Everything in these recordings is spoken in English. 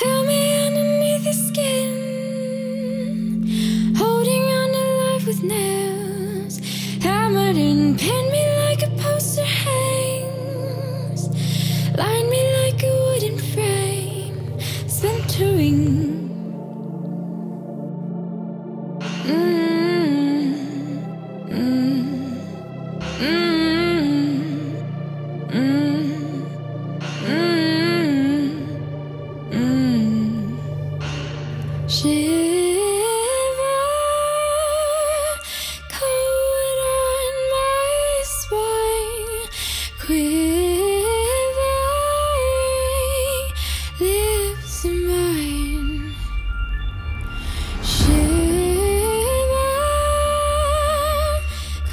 Feel me underneath your skin, holding on to life with nails, hammered in, pin me like a poster hangs, line me like a wooden frame, splintering. Shiver, cold on my spine, quivering lips of mine. Shiver,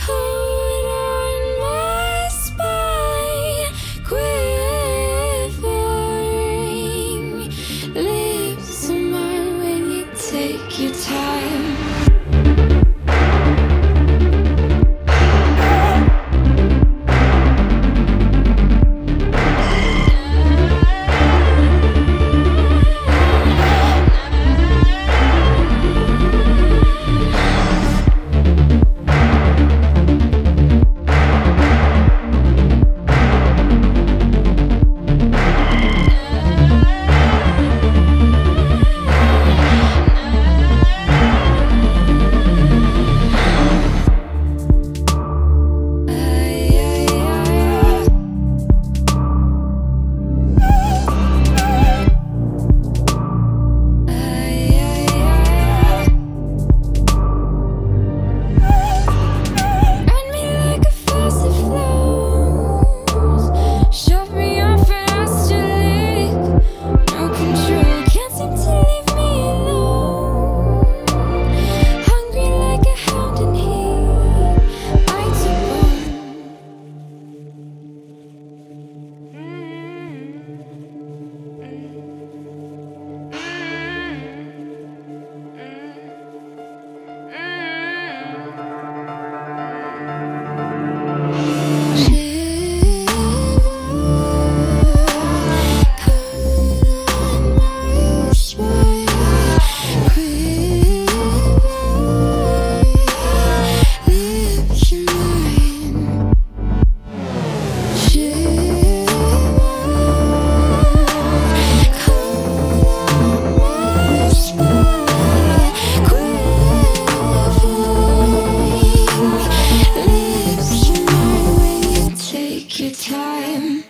cold on my spine, quivering lips of mine. Take your time.